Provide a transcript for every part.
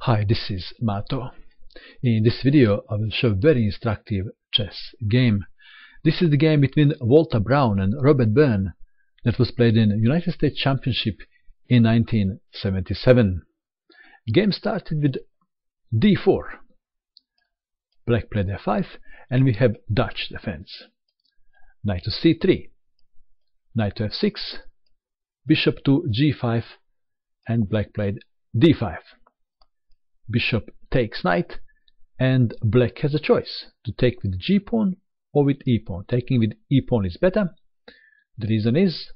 Hi, this is Mato. In this video I will show a very instructive chess game. This is the game between Walter Brown and Robert Byrne that was played in the United States Championship in 1977. The game started with d4. Black played f5 and we have Dutch defense. Knight to c3, knight to f6, bishop to g5, and black played d5. Bishop takes knight, and black has a choice to take with g pawn or with e pawn. Taking with e pawn is better. The reason is,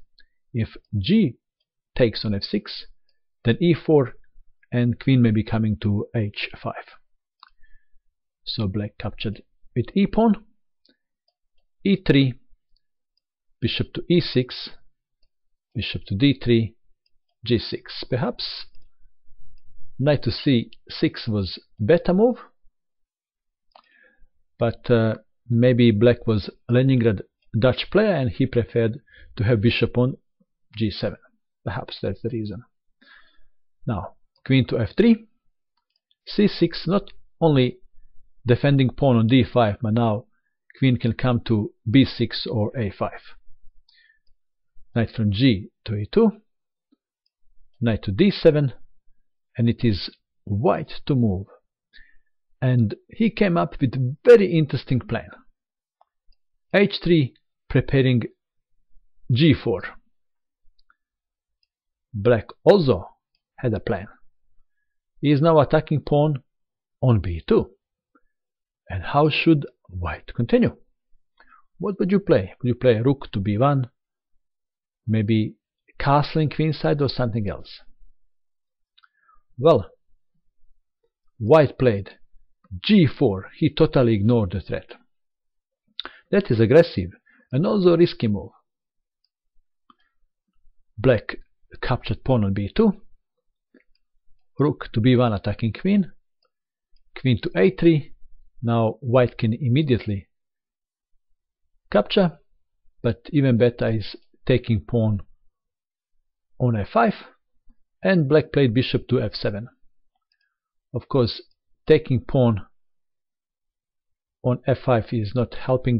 if g takes on f6, then e4 and queen may be coming to h5. So black captured with e pawn, e3, bishop to e6, bishop to d3, g6. Perhaps knight to c6 was better move, but maybe black was Leningrad Dutch player and he preferred to have bishop on g7. Perhaps that's the reason. Now queen to f3, c6, not only defending pawn on d5, but now queen can come to b6 or a5. Knight from g to e2, knight to d7, and it is white to move. And he came up with a very interesting plan. h3, preparing g4. Black also had a plan. He is now attacking pawn on b2. And how should white continue? What would you play? Would you play rook to b1? Maybe castling queenside or something else? Well, white played g4. He totally ignored the threat. That is aggressive and also a risky move. Black captured pawn on b2, rook to b1 attacking queen, queen to a3. Now white can immediately capture, but even better is taking pawn on f5, and black played bishop to f7. Of course, taking pawn on f5 is not helping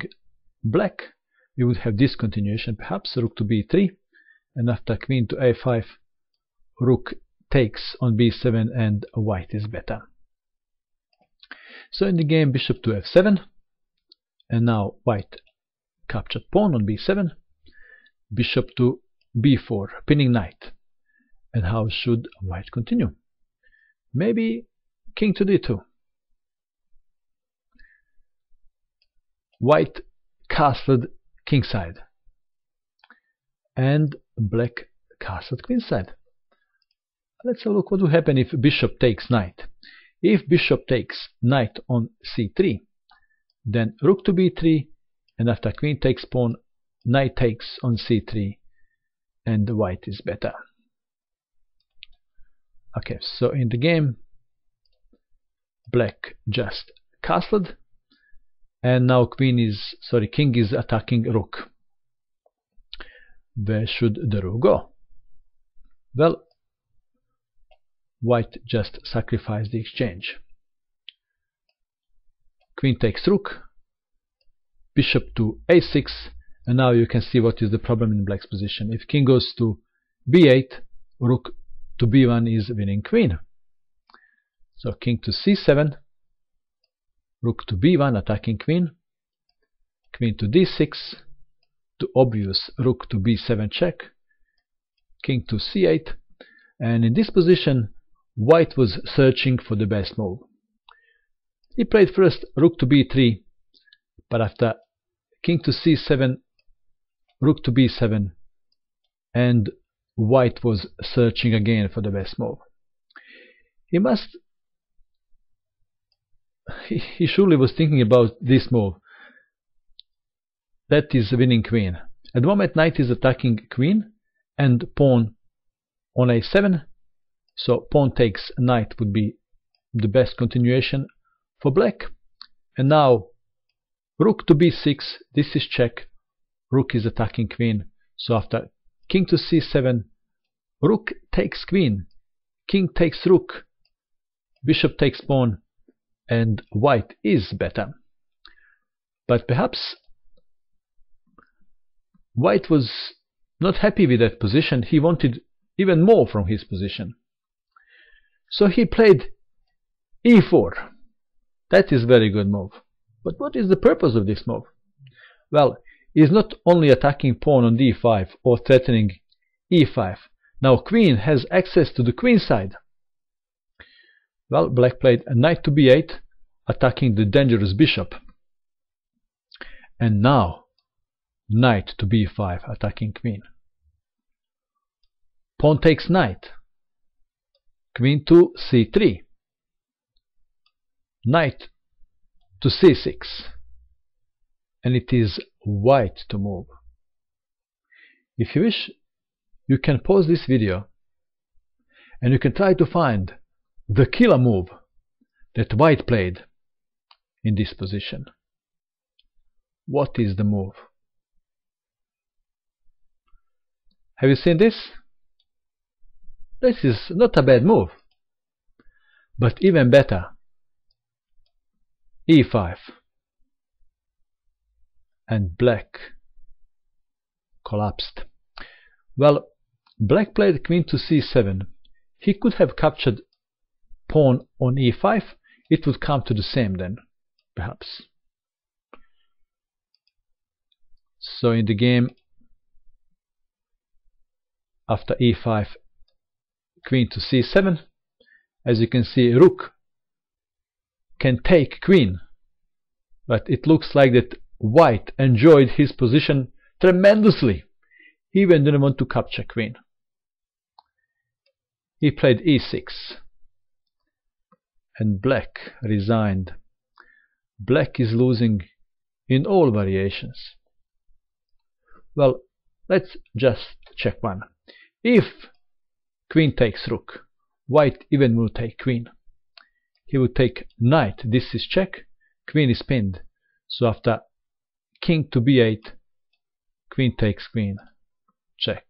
black. We would have this continuation, perhaps rook to b3, and after queen to a5, rook takes on b7, and white is better. So in the game, bishop to f7, and now white captured pawn on b7, bishop to b4, pinning knight. And how should white continue? Maybe king to d2. White castled kingside, and black castled queenside. Let's have a look what will happen if bishop takes knight. If bishop takes knight on c3, then rook to b3, and after queen takes pawn, knight takes on c3, and white is better. Okay, so in the game, black just castled, and now king is attacking rook. Where should the rook go? Well, white just sacrificed the exchange. Queen takes rook, bishop to a6, and now you can see what is the problem in black's position. If king goes to b8, rook to b1 is winning queen. So king to c7, rook to b1 attacking queen, queen to d6, to obvious rook to b7 check, king to c8, and in this position white was searching for the best move. He played first rook to b3, but after king to c7, rook to b7, and white was searching again for the best move. He surely was thinking about this move. That is winning queen. At the moment knight is attacking queen and pawn on a7, so pawn takes knight would be the best continuation for black. And now rook to b6, this is check, rook is attacking queen, so after king to c7, rook takes queen, king takes rook, bishop takes pawn, and white is better. But perhaps white was not happy with that position. He wanted even more from his position. So he played e4. That is a very good move. But what is the purpose of this move? Well, he's not only attacking pawn on d5 or threatening e5. Now queen has access to the queen side. Well, black played a knight to b8, attacking the dangerous bishop. And now, knight to b5, attacking queen. Pawn takes knight. Queen to c3. Knight to c6. And it is white to move. If you wish, you can pause this video and you can try to find the killer move that white played in this position. What is the move? Have you seen this? This is not a bad move, but even better, e5, and black collapsed. Well, black played queen to c7. He could have captured pawn on e5, it would come to the same then, perhaps. So in the game, after e5, queen to c7, as you can see, rook can take queen, but it looks like that white enjoyed his position tremendously. He even didn't want to capture queen. He played e6. And black resigned. Black is losing in all variations. Well, let's just check one. If queen takes rook, white even will take queen. He would take knight. This is check. Queen is pinned. So after king to b8, queen takes queen. Check.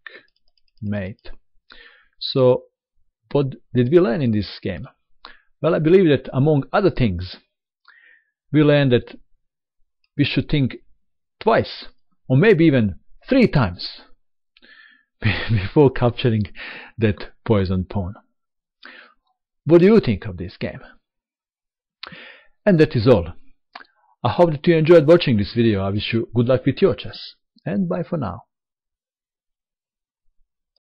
Mate. So what did we learn in this game? Well, I believe that among other things, we learned that we should think twice, or maybe even 3 times, before capturing that poisoned pawn. What do you think of this game? And that is all. I hope that you enjoyed watching this video. I wish you good luck with your chess, and bye for now.